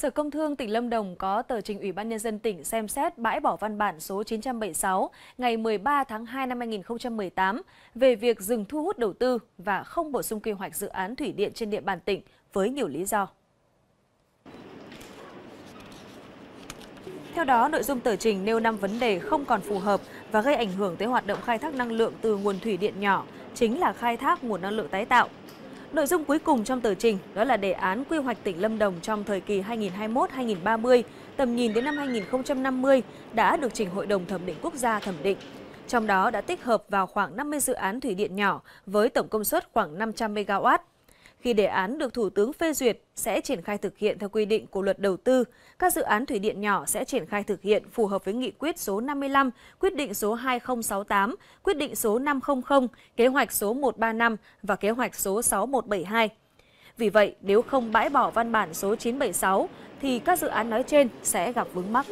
Sở Công Thương tỉnh Lâm Đồng có tờ trình Ủy ban Nhân dân tỉnh xem xét bãi bỏ văn bản số 976 ngày 13 tháng 2 năm 2018 về việc dừng thu hút đầu tư và không bổ sung quy hoạch dự án thủy điện trên địa bàn tỉnh với nhiều lý do. Theo đó, nội dung tờ trình nêu 5 vấn đề không còn phù hợp và gây ảnh hưởng tới hoạt động khai thác năng lượng từ nguồn thủy điện nhỏ, chính là khai thác nguồn năng lượng tái tạo. Nội dung cuối cùng trong tờ trình đó là đề án quy hoạch tỉnh Lâm Đồng trong thời kỳ 2021-2030, tầm nhìn đến năm 2050 đã được trình Hội đồng Thẩm định Quốc gia thẩm định. Trong đó đã tích hợp vào khoảng 50 dự án thủy điện nhỏ với tổng công suất khoảng 500 MW. Khi đề án được Thủ tướng phê duyệt sẽ triển khai thực hiện theo quy định của Luật Đầu tư, các dự án thủy điện nhỏ sẽ triển khai thực hiện phù hợp với nghị quyết số 55, quyết định số 2068, quyết định số 500, kế hoạch số 135 và kế hoạch số 6172. Vì vậy, nếu không bãi bỏ văn bản số 976 thì các dự án nói trên sẽ gặp vướng mắc.